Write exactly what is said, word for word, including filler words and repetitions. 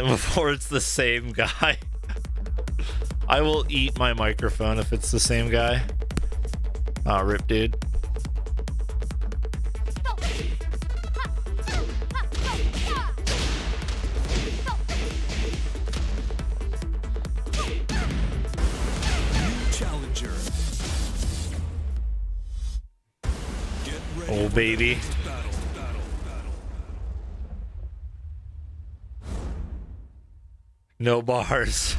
and before it's the same guy. I will eat my microphone if it's the same guy. Ah, rip, dude. Oh, baby. Battle, battle, battle. No bars.